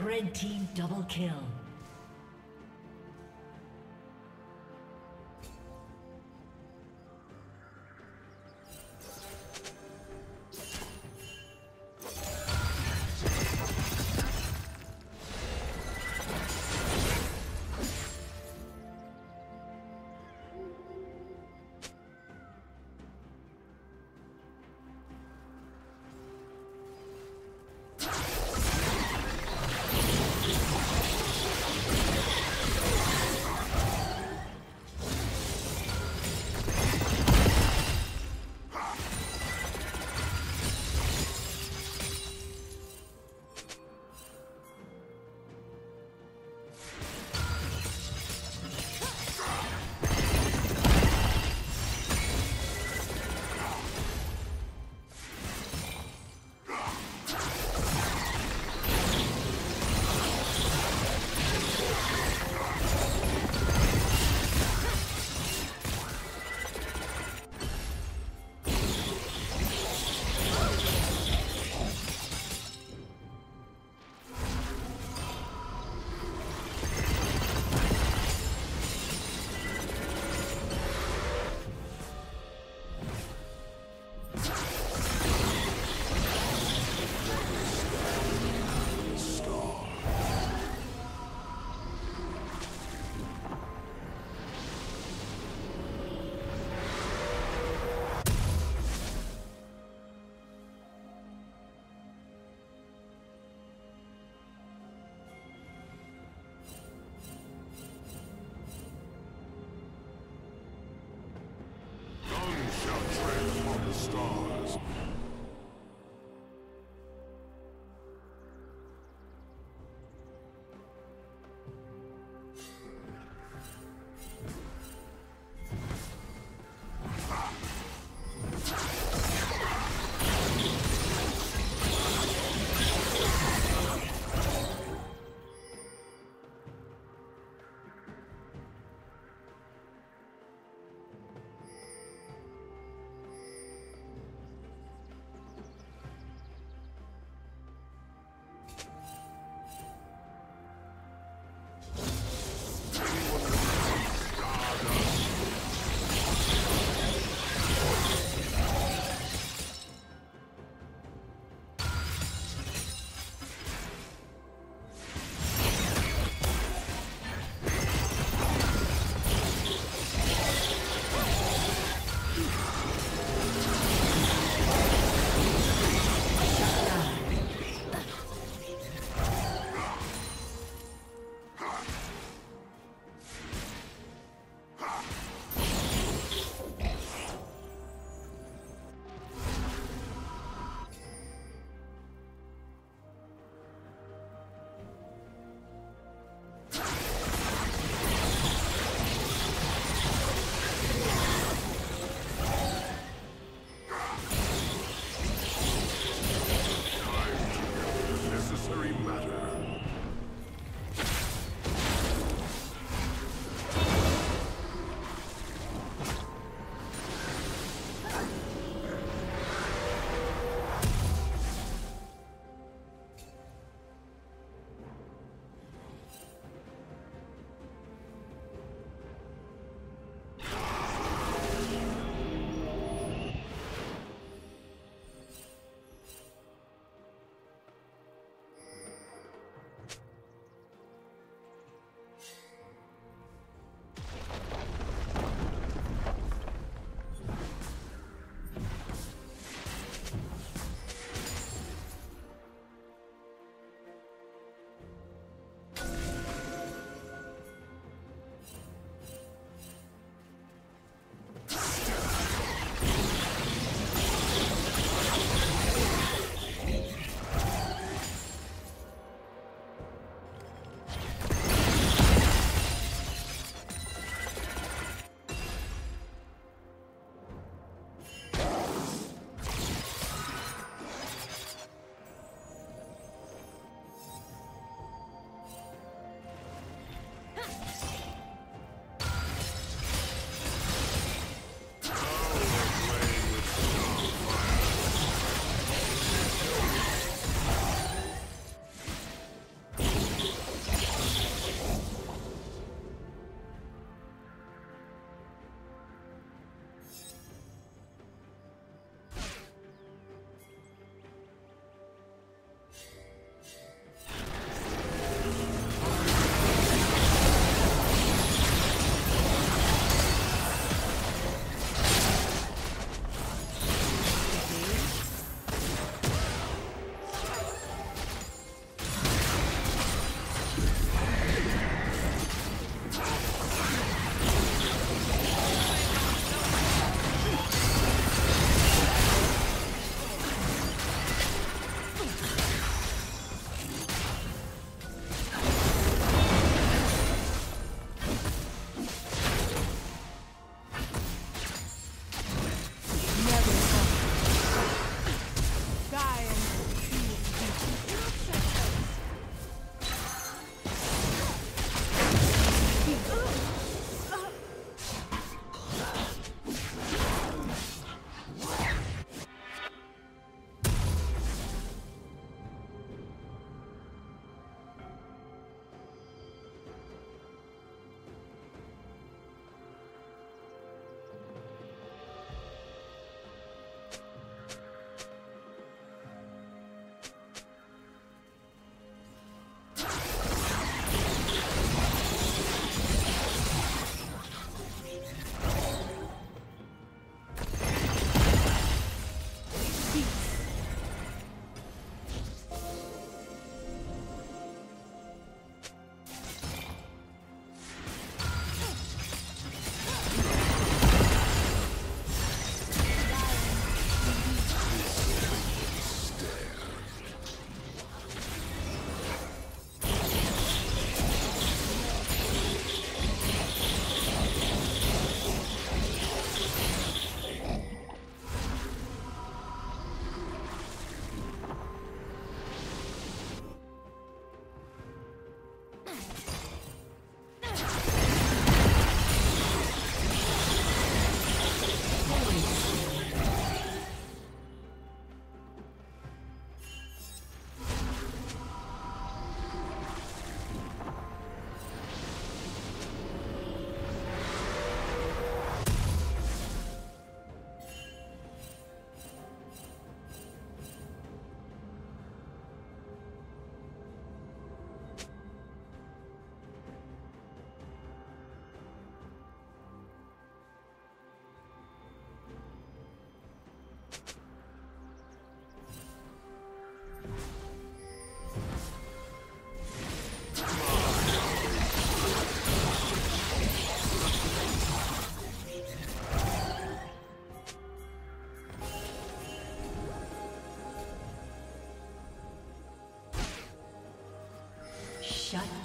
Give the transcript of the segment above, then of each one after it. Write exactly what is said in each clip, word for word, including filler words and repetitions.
Red team double kill.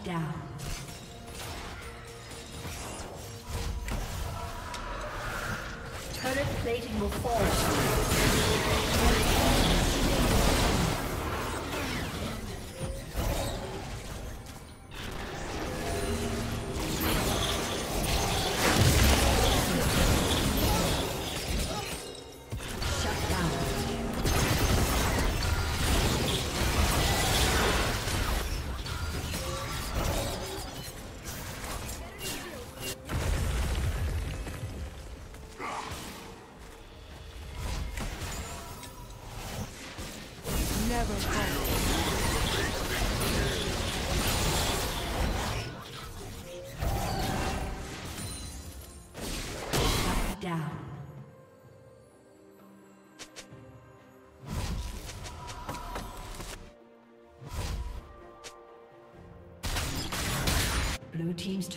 down. Turret plating will fall. Blue team's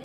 Red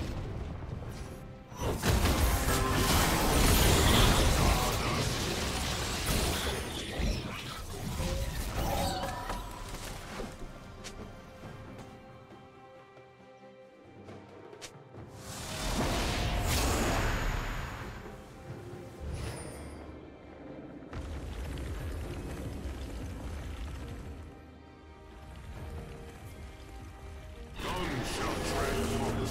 Blue Team's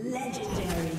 Legendary.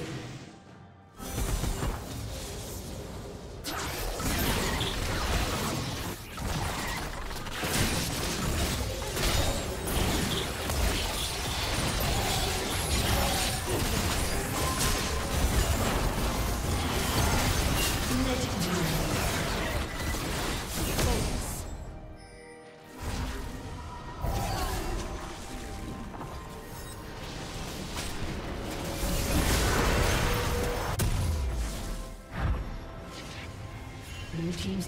Blue Team's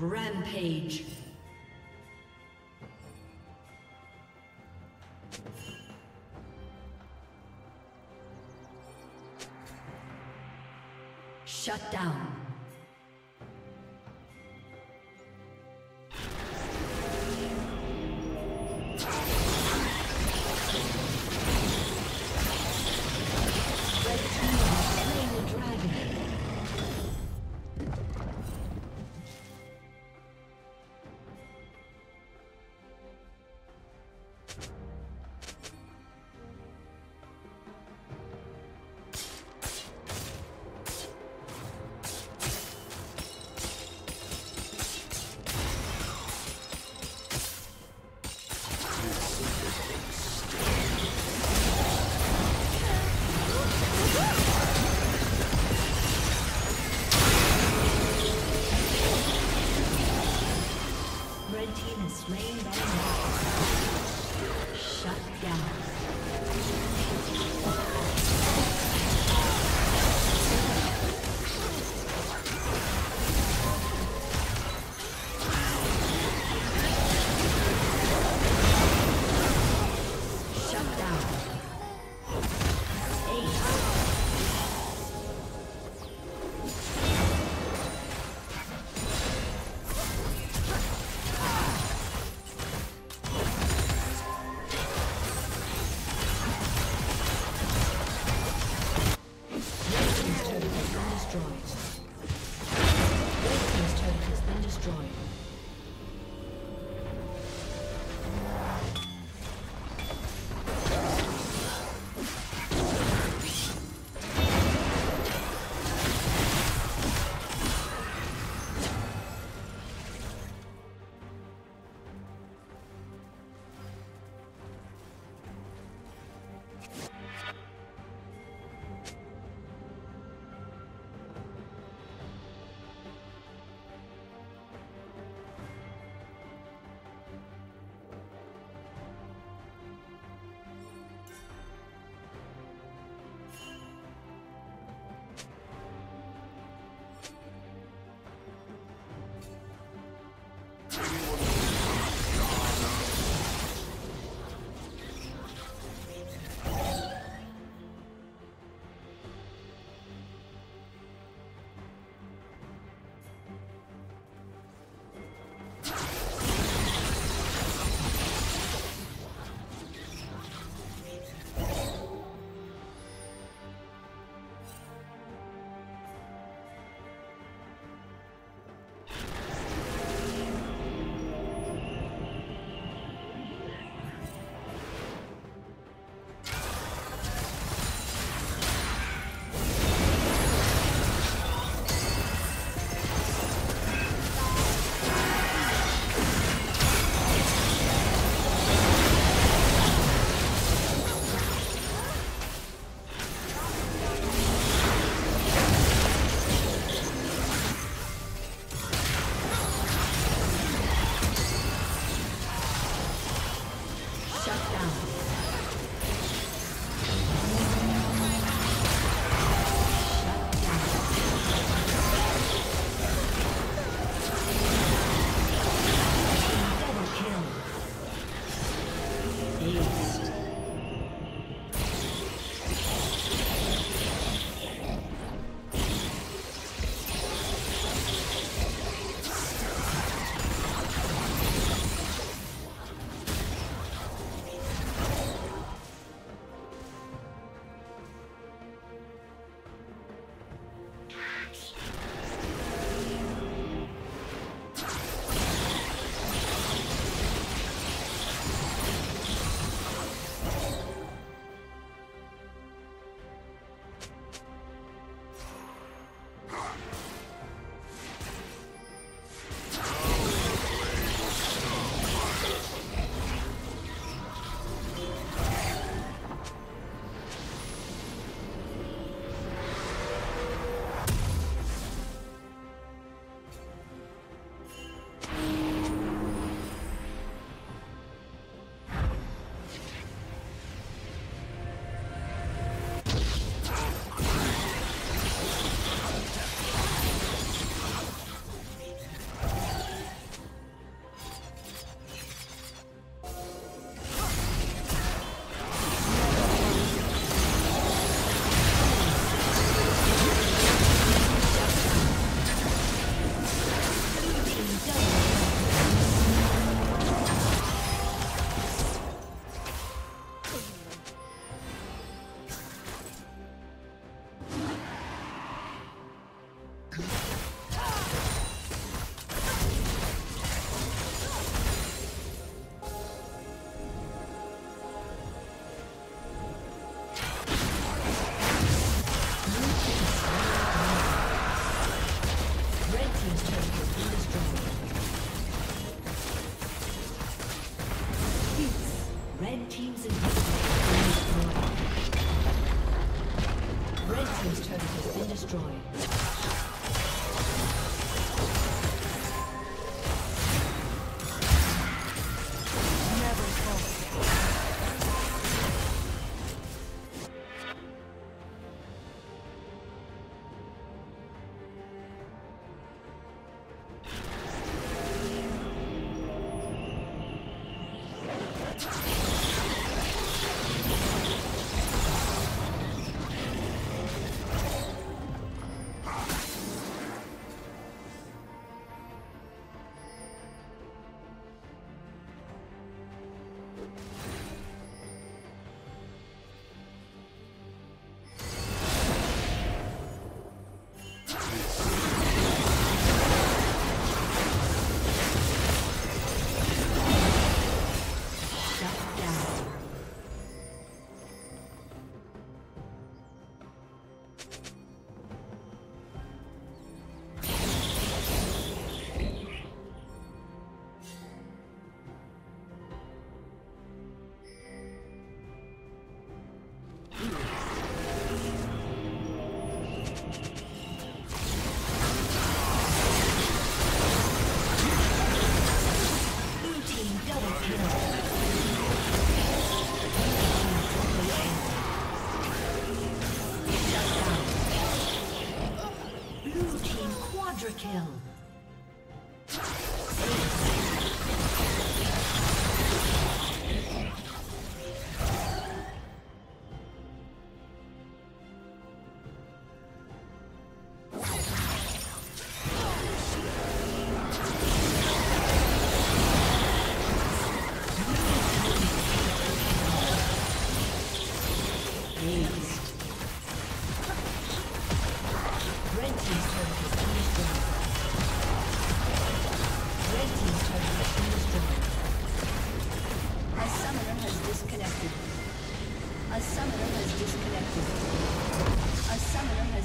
Rampage. Shut down.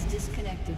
Disconnected.